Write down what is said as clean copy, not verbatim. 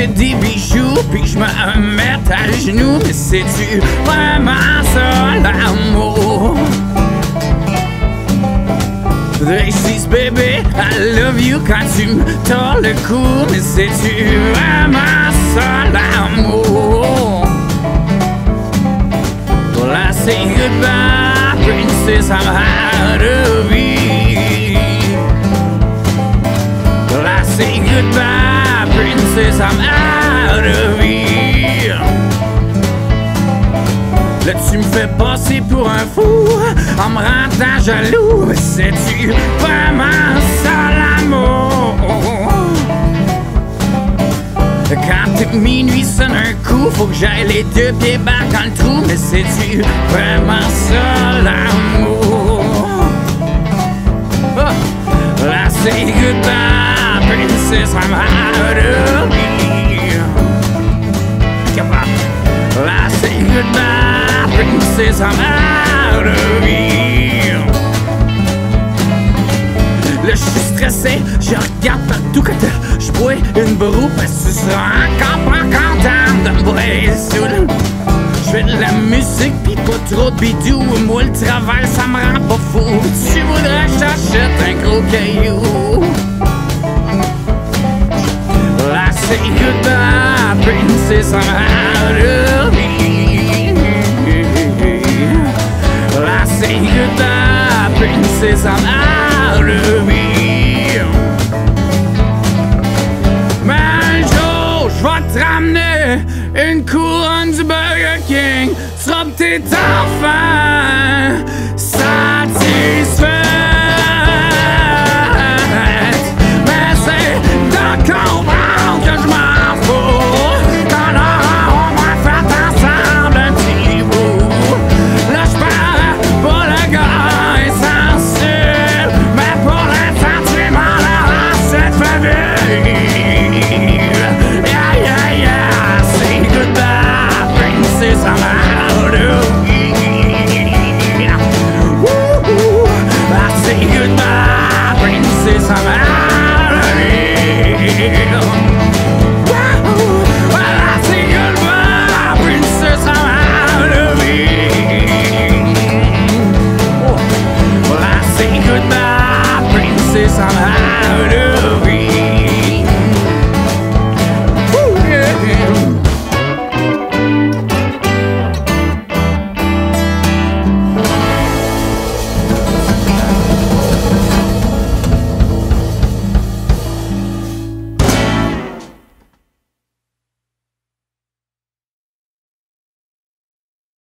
j'achète des bijoux puis que je me mette à genoux. Mais c'est-tu vraiment ça l'amour? Faudrait que je dise bébé, I love you quand tu me tords le cou. Mais c'est-tu vraiment ça l'amour? Well, I say goodbye, princess, I'm out of here. Well, I say goodbye, princess, I'm out of here. Là tu me fais passer pour un fou en me rendant jaloux. Mais c'est-tu vraiment ça l'amour? Quand minuit sonne un coup, faut que j'aille les deux pieds bas dans le trou. Mais c'est-tu vraiment ça l'amour? Oh, là c'est goodbye, princess, I'm out of here. Come on. Well, I say goodbye, princess, I'm out of here. Là, je suis stressé, je regarde partout que je bois une broue parce que ça encore pas content de me boire saoul. Je fais de la musique pis pas trop de bidou. Moi, le travail, ça me rend pas fou. Tu voudrais que j'achète un gros caillou? I say goodbye, princess, I'm out of here. I say goodbye, princess, I'm out of here. Mais un jour, j'vais te ramener une couronne du Burger King. Tu seras pour tes enfants.